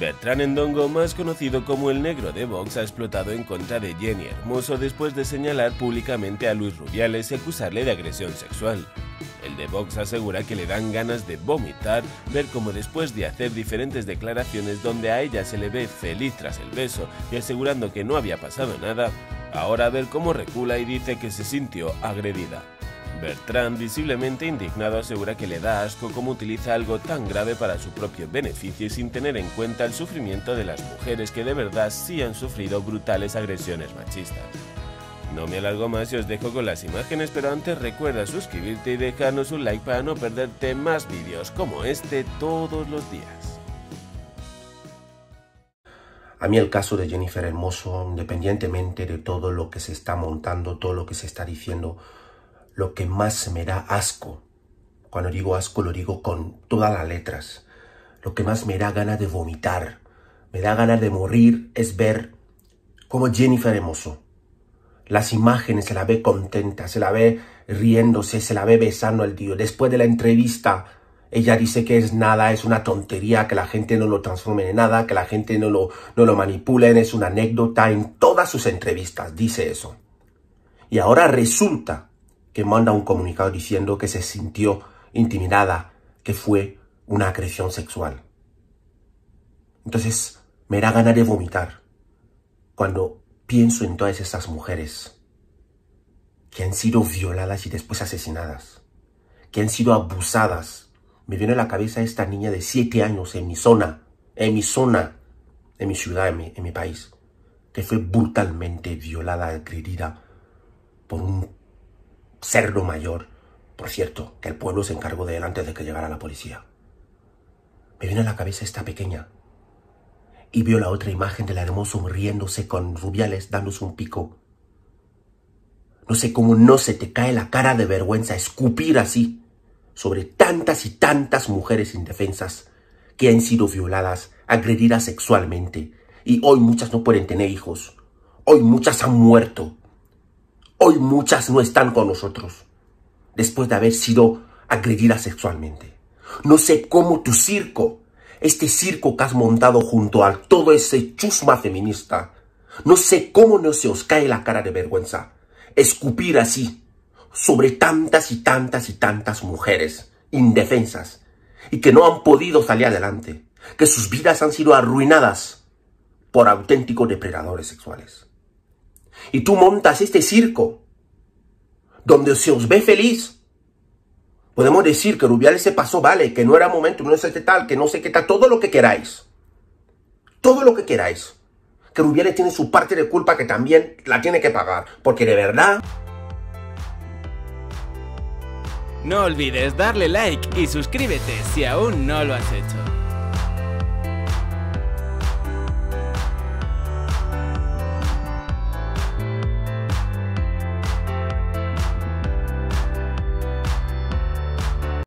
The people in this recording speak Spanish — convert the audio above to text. Bertrand Ndongo, más conocido como el negro de Vox, ha explotado en contra de Jenny Hermoso después de señalar públicamente a Luis Rubiales y acusarle de agresión sexual. El de Vox asegura que le dan ganas de vomitar ver cómo, después de hacer diferentes declaraciones donde a ella se le ve feliz tras el beso y asegurando que no había pasado nada, ahora ver cómo recula y dice que se sintió agredida. Bertrand, visiblemente indignado, asegura que le da asco cómo utiliza algo tan grave para su propio beneficio y sin tener en cuenta el sufrimiento de las mujeres que de verdad sí han sufrido brutales agresiones machistas. No me alargo más y os dejo con las imágenes, pero antes recuerda suscribirte y dejarnos un like para no perderte más vídeos como este todos los días. A mí el caso de Jennifer Hermoso, independientemente de todo lo que se está montando, todo lo que se está diciendo, lo que más me da asco, cuando digo asco lo digo con todas las letras, lo que más me da ganas de vomitar, me da ganas de morir, es ver cómo Jennifer Hermoso, las imágenes, se la ve contenta, se la ve riéndose, se la ve besando al tío. Después de la entrevista, ella dice que es nada, es una tontería, que la gente no lo transforme en nada, que la gente no lo manipulen, es una anécdota. En todas sus entrevistas dice eso. Y ahora resulta que manda un comunicado diciendo que se sintió intimidada, que fue una agresión sexual. Entonces, me da ganas de vomitar cuando pienso en todas esas mujeres que han sido violadas y después asesinadas, que han sido abusadas. Me viene a la cabeza esta niña de 7 años en mi ciudad, en mi país, que fue brutalmente violada, agredida por un cerdo mayor, por cierto, que el pueblo se encargó de él antes de que llegara la policía. Me vino a la cabeza esta pequeña y vio la otra imagen de la Hermoso riéndose con Rubiales, dándose un pico. No sé cómo no se te cae la cara de vergüenza escupir así sobre tantas y tantas mujeres indefensas que han sido violadas, agredidas sexualmente, y hoy muchas no pueden tener hijos, hoy muchas han muerto. Hoy muchas no están con nosotros después de haber sido agredidas sexualmente. No sé cómo tu circo, este circo que has montado junto a todo ese chusma feminista, no sé cómo no se os cae la cara de vergüenza escupir así sobre tantas y tantas y tantas mujeres indefensas y que no han podido salir adelante, que sus vidas han sido arruinadas por auténticos depredadores sexuales. Y tú montas este circo donde se os ve feliz. Podemos decir que Rubiales se pasó, vale, que no era momento, no sé qué tal, que no sé qué tal, todo lo que queráis. Todo lo que queráis. Que Rubiales tiene su parte de culpa que también la tiene que pagar. Porque de verdad... No olvides darle like y suscríbete si aún no lo has hecho.